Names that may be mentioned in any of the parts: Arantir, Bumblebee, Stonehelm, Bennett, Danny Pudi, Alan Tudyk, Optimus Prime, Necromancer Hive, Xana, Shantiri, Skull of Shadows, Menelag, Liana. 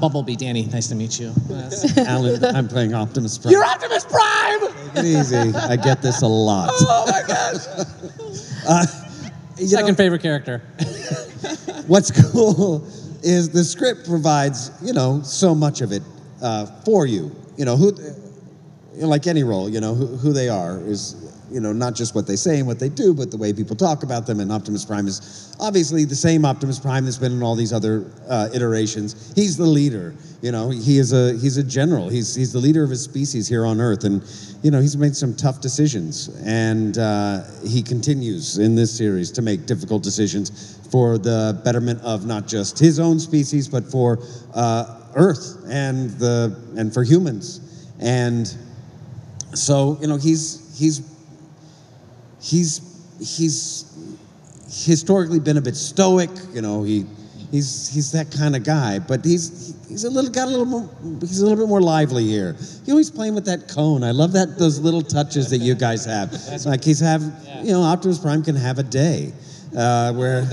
Bumblebee, Danny, nice to meet you. Alan, I'm playing Optimus Prime. You're Optimus Prime! Take it easy. I get this a lot. Oh my gosh! Second favorite character. What's cool is the script provides, you know, so much of it for you. You know, like any role, you know, who they are is, you know, not just what they say and what they do, but the way people talk about them. And Optimus Prime is obviously the same Optimus Prime that's been in all these other iterations. He's the leader. You know, he's a general. He's the leader of his species here on Earth, and you know he's made some tough decisions, and he continues in this series to make difficult decisions for the betterment of not just his own species, but for Earth and for humans. And so you know he's historically been a bit stoic. You know he's that kind of guy, but he's a little bit more lively here. He's always playing with that cone. I love those little touches that you guys have. Like you know, Optimus Prime can have a day where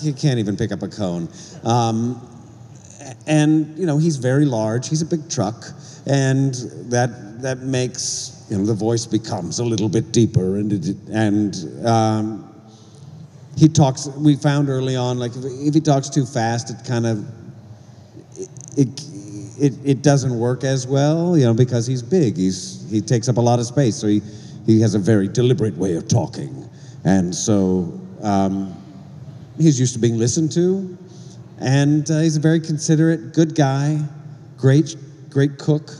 he can't even pick up a cone. And you know, he's very large. He's a big truck, and that makes the voice becomes a little bit deeper, and he talks. We found early on, like if he talks too fast, it kind of it doesn't work as well, you know, because he's big. He takes up a lot of space, so he has a very deliberate way of talking, and so he's used to being listened to, and he's a very considerate, good guy, great cook,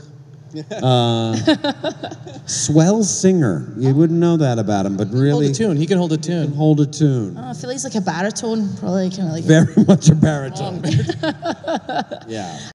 swell singer. You wouldn't know that about him, but really, he can hold a tune. He can hold a tune. I feel like he's like a baritone, probably kind of like very much a baritone. Yeah.